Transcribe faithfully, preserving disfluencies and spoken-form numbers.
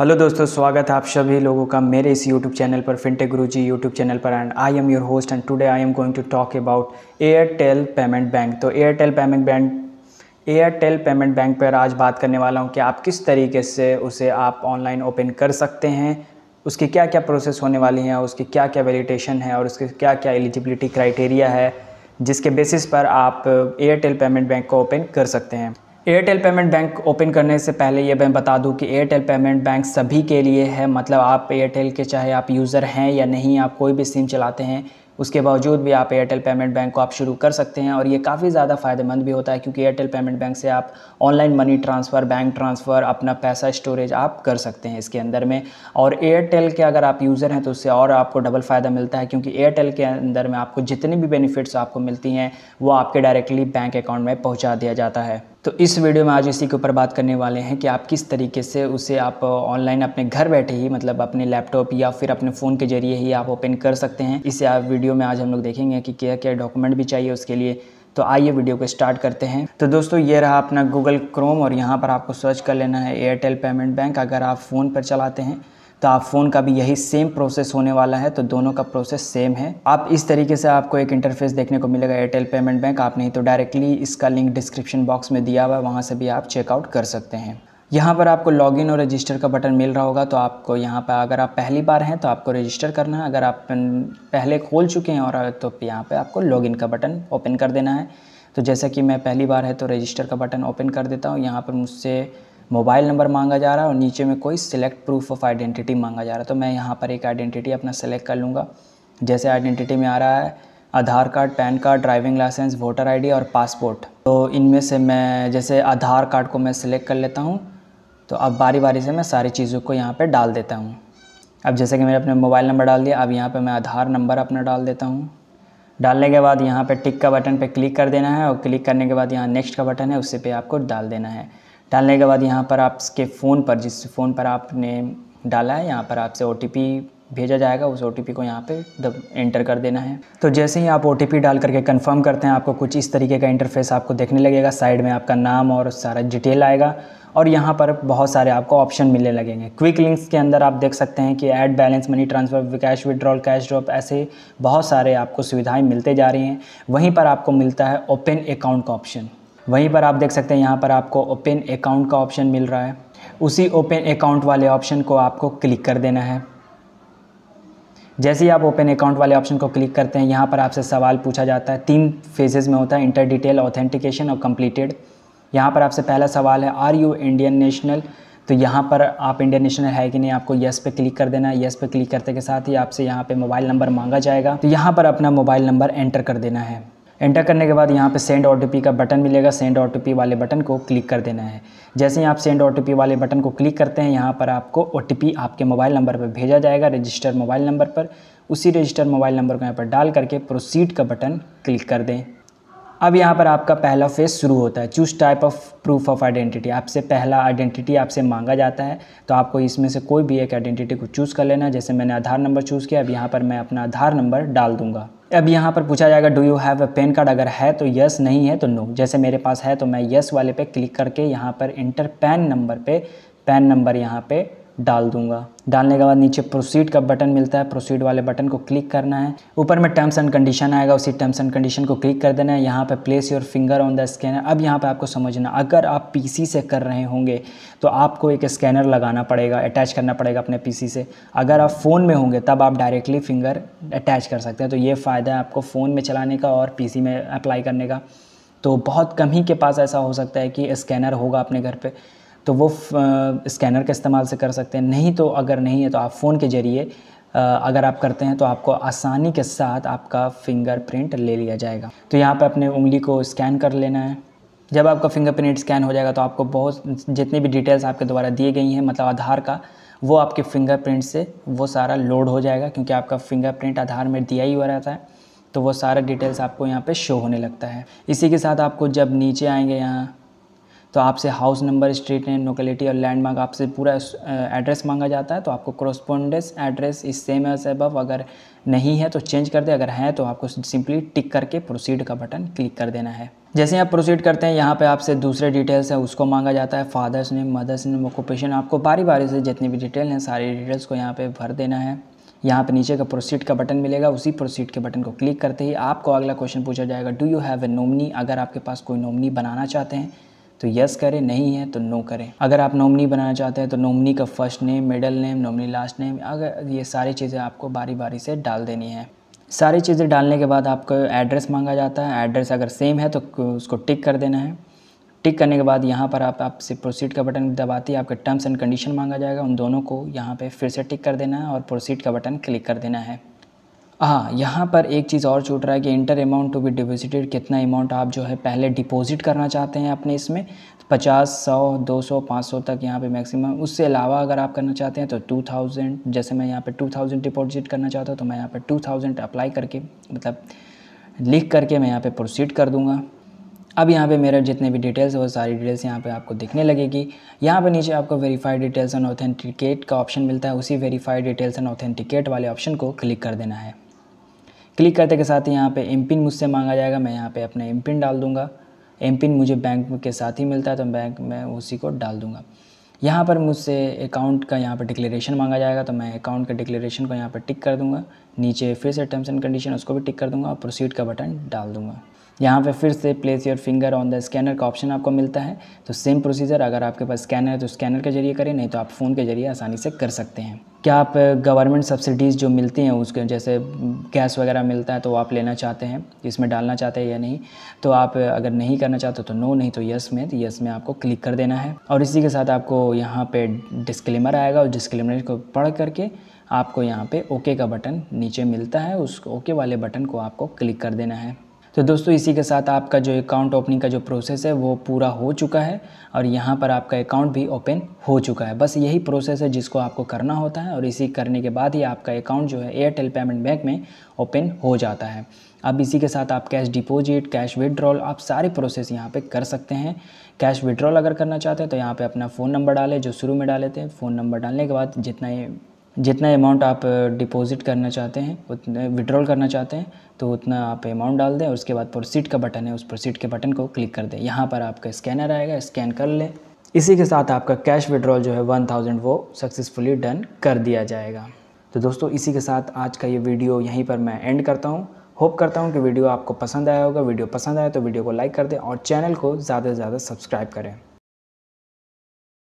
Hello दोस्तों, स्वागत है आप सभी लोगों का मेरे इस यूट्यूब चैनल पर, फिनटेक गुरुजी यूट्यूब चैनल पर। And I am your host and today I am going to talk about Airtel payment bank. तो Airtel payment bank Airtel payment bank पर आज बात करने वाला हूं कि आप किस तरीके से उसे आप ऑनलाइन ओपन कर सकते हैं, उसकी क्या क्या प्रोसेस होने वाली हैं, उसकी क्या क्या वैलिडेशन है और उसकी क्या क्या एलिजिबिलिटी क्राइटेरिया है, जिसके बेसिस पर आप एयरटेल पेमेंट बैंक को ओपन कर सकते हैं। एयरटेल पेमेंट बैंक ओपन करने से पहले ये मैं बता दूं कि एयरटेल पेमेंट बैंक सभी के लिए है। मतलब आप एयरटेल के, चाहे आप यूज़र हैं या नहीं, आप कोई भी सिम चलाते हैं, उसके बावजूद भी आप एयरटेल पेमेंट बैंक को आप शुरू कर सकते हैं। और ये काफ़ी ज़्यादा फ़ायदेमंद भी होता है क्योंकि एयरटेल पेमेंट बैंक से आप online money transfer, bank transfer, अपना पैसा स्टोरेज आप कर सकते हैं इसके अंदर में। और एयरटेल के अगर आप यूज़र हैं तो उससे और आपको डबल फ़ायदा मिलता है क्योंकि एयरटेल के अंदर में आपको जितनी भी बेनिफिट्स आपको मिलती हैं वो आपके डायरेक्टली बैंक अकाउंट में पहुँचा दिया जाता है। तो इस वीडियो में आज इसी के ऊपर बात करने वाले हैं कि आप किस तरीके से उसे आप ऑनलाइन अपने घर बैठे ही, मतलब अपने लैपटॉप या फिर अपने फ़ोन के जरिए ही आप ओपन कर सकते हैं। इसे आप वीडियो में आज हम लोग देखेंगे कि क्या क्या डॉक्यूमेंट भी चाहिए उसके लिए। तो आइए वीडियो को स्टार्ट करते हैं। तो दोस्तों, ये रहा अपना गूगल क्रोम और यहाँ पर आपको सर्च कर लेना है एयरटेल पेमेंट बैंक। अगर आप फ़ोन पर चलाते हैं तो आप फ़ोन का भी यही सेम प्रोसेस होने वाला है। तो दोनों का प्रोसेस सेम है। आप इस तरीके से आपको एक इंटरफेस देखने को मिलेगा एयरटेल पेमेंट बैंक। आप नहीं तो डायरेक्टली इसका लिंक डिस्क्रिप्शन बॉक्स में दिया हुआ है, वहाँ से भी आप चेकआउट कर सकते हैं। यहाँ पर आपको लॉगिन और रजिस्टर का बटन मिल रहा होगा। तो आपको यहाँ पर, अगर आप पहली बार हैं तो आपको रजिस्टर करना है, अगर आप पहले खोल चुके हैं और तो यहाँ पर आपको लॉगिन का बटन ओपन कर देना है। तो जैसा कि मैं पहली बार है तो रजिस्टर का बटन ओपन कर देता हूँ। यहाँ पर मुझसे मोबाइल नंबर मांगा जा रहा है और नीचे में कोई सिलेक्ट प्रूफ ऑफ आइडेंटिटी मांगा जा रहा है। तो मैं यहाँ पर एक आइडेंटिटी अपना सेलेक्ट कर लूँगा। जैसे आइडेंटिटी में आ रहा है Aadhaar card, PAN card, driving licence, voter ID और पासपोर्ट। तो इनमें से मैं जैसे आधार कार्ड को मैं सिलेक्ट कर लेता हूँ। तो अब बारी बारी से मैं सारी चीज़ों को यहाँ पर डाल देता हूँ। अब जैसे कि मैंने अपने मोबाइल नंबर डाल दिया, अब यहाँ पर मैं आधार नंबर अपना डाल देता हूँ। डालने के बाद यहाँ पर टिक का बटन पर क्लिक कर देना है और क्लिक करने के बाद यहाँ नेक्स्ट का बटन है उसी पर आपको डाल देना है। डालने के बाद यहाँ पर आपके फ़ोन पर, जिस फ़ोन पर आपने डाला है, यहाँ पर आपसे ओ टी पी भेजा जाएगा। उस ओ टी पी को यहाँ पे दब एंटर कर देना है। तो जैसे ही आप ओ टी पी डाल करके कंफर्म करते हैं, आपको कुछ इस तरीके का इंटरफेस आपको देखने लगेगा। साइड में आपका नाम और सारा डिटेल आएगा और यहाँ पर बहुत सारे आपको ऑप्शन मिलने लगेंगे। क्विक लिंक्स के अंदर आप देख सकते हैं कि add balance, money transfer, cash withdrawal, cash drop, ऐसे बहुत सारे आपको सुविधाएँ मिलते जा रही हैं। वहीं पर आपको मिलता है ओपन अकाउंट का ऑप्शन। वहीं पर आप देख सकते हैं यहाँ पर आपको ओपन अकाउंट का ऑप्शन मिल रहा है। उसी ओपन अकाउंट वाले ऑप्शन को आपको क्लिक कर देना है। जैसे ही आप ओपन अकाउंट वाले ऑप्शन को क्लिक करते हैं, यहाँ पर आपसे सवाल पूछा जाता है। तीन फेजेज़ में होता है, इंटर डिटेल, ऑथेंटिकेशन और कंप्लीटेड। यहाँ पर आपसे पहला सवाल है आर यू इंडियन नेशनल। तो यहाँ पर आप इंडियन नेशनल है कि नहीं, आपको येस पे क्लिक कर देना है। येस पे क्लिक करते के साथ ही आपसे यहाँ पर मोबाइल नंबर मांगा जाएगा। तो यहाँ पर अपना मोबाइल नंबर एंटर कर देना है। एंटर करने के बाद यहाँ पे सेंड ओटीपी का बटन मिलेगा। सेंड ओटीपी वाले बटन को क्लिक कर देना है। जैसे ही आप सेंड ओटीपी वाले बटन को क्लिक करते हैं, यहाँ पर आपको ओटीपी आपके मोबाइल नंबर पर भेजा जाएगा, रजिस्टर मोबाइल नंबर पर। उसी रजिस्टर मोबाइल नंबर को यहाँ पर डाल करके प्रोसीड का बटन क्लिक कर दें। अब यहाँ पर आपका पहला फेज शुरू होता है, choose type of proof of identity. आपसे पहला आइडेंटिटी आपसे मांगा जाता है, तो आपको इसमें से कोई भी एक आइडेंटिटी को चूज़ कर लेना है। जैसे मैंने आधार नंबर चूज़ किया, अब यहाँ पर मैं अपना आधार नंबर डाल दूँगा। अब यहाँ पर पूछा जाएगा do you have a PAN card, अगर है तो यस, नहीं है तो नो। जैसे मेरे पास है तो मैं यस वाले पे क्लिक करके यहाँ पर इंटर पैन नंबर पे पैन नंबर यहाँ पे डाल दूंगा। डालने के बाद नीचे प्रोसीड का बटन मिलता है, प्रोसीड वाले बटन को क्लिक करना है। ऊपर में टर्म्स एंड कंडीशन आएगा, उसी टर्म्स एंड कंडीशन को क्लिक कर देना है। यहाँ पे place your finger on the scanner. अब यहाँ पे आपको समझना, अगर आप पीसी से कर रहे होंगे तो आपको एक स्कैनर लगाना पड़ेगा, अटैच करना पड़ेगा अपने पीसी से। अगर आप फ़ोन में होंगे तब आप डायरेक्टली फिंगर अटैच कर सकते हैं। तो ये फ़ायदा है आपको फ़ोन में चलाने का और पीसी में अप्लाई करने का। तो बहुत कम ही के पास ऐसा हो सकता है कि स्कैनर होगा अपने घर पर, तो वो स्कैनर के इस्तेमाल से कर सकते हैं। नहीं तो अगर नहीं है तो आप फ़ोन के ज़रिए अगर आप करते हैं तो आपको आसानी के साथ आपका फिंगरप्रिंट ले लिया जाएगा। तो यहाँ पर अपने उंगली को स्कैन कर लेना है। जब आपका फिंगरप्रिंट स्कैन हो जाएगा तो आपको बहुत जितनी भी डिटेल्स आपके द्वारा दी गई हैं, मतलब आधार का, वो आपके फिंगरप्रिंट से वो सारा लोड हो जाएगा क्योंकि आपका फिंगरप्रिंट आधार में दिया ही हुआ रहता है। तो वो सारा डिटेल्स आपको यहाँ पर शो होने लगता है। इसी के साथ आपको जब नीचे आएँगे यहाँ, तो आपसे house number, street name, locality और लैंडमार्क, आपसे पूरा एड्रेस मांगा जाता है। तो आपको correspondence address is same as above, अगर नहीं है तो चेंज कर दे, अगर है तो आपको सिंपली टिक करके प्रोसीड का बटन क्लिक कर देना है। जैसे आप प्रोसीड करते हैं, यहाँ पे आपसे दूसरे डिटेल्स है उसको मांगा जाता है, father's name, mother's name, occupation. आपको बारी बारी से जितनी भी डिटेल हैं सारी डिटेल्स को यहाँ पर भर देना है। यहाँ पे नीचे का प्रोसीड का बटन मिलेगा, उसी प्रोसीड के बटन को क्लिक करते ही आपको अगला क्वेश्चन पूछा जाएगा, do you have a nominee. अगर आपके पास कोई नॉमिनी बनाना चाहते हैं तो यस करें, नहीं है तो नो करें। अगर आप नॉमिनी बनाना चाहते हैं तो नॉमिनी का first name, middle name, nominee last name, अगर ये सारी चीज़ें आपको बारी बारी से डाल देनी है। सारी चीज़ें डालने के बाद आपको एड्रेस मांगा जाता है, एड्रेस अगर सेम है तो उसको टिक कर देना है। टिक करने के बाद यहाँ पर आप आपसे प्रोसीड का बटन दबाते ही आपके टर्म्स एंड कंडीशन मांगा जाएगा, उन दोनों को यहाँ पे फिर से टिक कर देना है और प्रोसीड का बटन क्लिक कर देना है। हाँ, यहाँ पर एक चीज़ और छूट रहा है कि enter amount to be deposited, कितना अमाउंट आप जो है पहले डिपॉजिट करना चाहते हैं अपने इसमें, पचास, सौ, दो सौ, पाँच सौ तक यहाँ पे मैक्सिमम। उससे अलावा अगर आप करना चाहते हैं तो टू थाउजेंड, जैसे मैं यहाँ पे टू थाउजेंड डिपॉजिट करना चाहता हूँ तो मैं यहाँ पर टू थाउजेंड अप्लाई करके, मतलब लिख करके मैं यहाँ पर प्रोसीड कर दूँगा। अब यहाँ पे मेरे जितने भी डिटेल्स है वो सारी डिटेल्स यहाँ पे आपको दिखने लगेगी। यहाँ पे नीचे आपको वेरीफाइड डिटेल्स एंड ऑथेंटिकेट का ऑप्शन मिलता है, उसी वेरीफाइड डिटेल्स एंड ऑथेंटिकेट वाले ऑप्शन को क्लिक कर देना है। क्लिक करते के साथ ही यहाँ पे एम पिन मुझसे मांगा जाएगा, मैं यहाँ पे अपना एम पिन डाल दूँगा। एम पिन मुझे बैंक के साथ ही मिलता है तो बैंक में उसी को डाल दूँगा। यहाँ पर मुझसे अकाउंट का यहाँ पर डिक्लेरेशन मांगा जाएगा तो मैं अकाउंट के डिक्लेरेशन को यहाँ पर टिक कर दूँगा। नीचे फिर से टर्म्स एंड कंडीशन उसको भी टिक कर दूँगा और प्रोसीड का बटन डाल दूँगा। यहाँ पे फिर से place your finger on the scanner का ऑप्शन आपको मिलता है, तो सेम प्रोसीजर, अगर आपके पास स्कैनर है तो स्कैनर के जरिए करें, नहीं तो आप फ़ोन के जरिए आसानी से कर सकते हैं। क्या आप गवर्नमेंट सब्सिडीज़ जो मिलती हैं उसके, जैसे गैस वगैरह मिलता है तो आप लेना चाहते हैं, इसमें डालना चाहते हैं या नहीं, तो आप अगर नहीं करना चाहते तो नो, नहीं तो यस में, तो यस में आपको क्लिक कर देना है। और इसी के साथ आपको यहाँ पर डिस्क्लेमर आएगा, और डिस्क्लेमर को पढ़ करके आपको यहाँ पर ओके का बटन नीचे मिलता है, उस ओके वाले बटन को आपको क्लिक कर देना है। तो दोस्तों, इसी के साथ आपका जो अकाउंट ओपनिंग का जो प्रोसेस है वो पूरा हो चुका है, और यहाँ पर आपका अकाउंट भी ओपन हो चुका है। बस यही प्रोसेस है जिसको आपको करना होता है, और इसी करने के बाद ही आपका अकाउंट जो है एयरटेल पेमेंट बैंक में ओपन हो जाता है। अब इसी के साथ आप कैश डिपॉजिट, कैश विड्रॉल, आप सारे प्रोसेस यहाँ पे कर सकते हैं। कैश विड्रॉल अगर करना चाहते हैं तो यहाँ पर अपना फ़ोन नंबर डालें, जो शुरू में डाले थे। फ़ोन नंबर डालने के बाद जितना जितना अमाउंट आप डिपॉजिट करना चाहते हैं, उतना विड्रॉल करना चाहते हैं तो उतना आप अमाउंट डाल दें। उसके बाद प्रोसीड का बटन है, उस प्रोसीड के बटन को क्लिक कर दें। यहाँ पर आपका स्कैनर आएगा, स्कैन कर लें। इसी के साथ आपका कैश विड्रॉल जो है वन थाउजेंड, वो सक्सेसफुली डन कर दिया जाएगा। तो दोस्तों, इसी के साथ आज का ये वीडियो यहीं पर मैं एंड करता हूँ। होप करता हूँ कि वीडियो आपको पसंद आया होगा। वीडियो पसंद आया तो वीडियो को लाइक कर दें और चैनल को ज़्यादा से ज़्यादा सब्सक्राइब करें।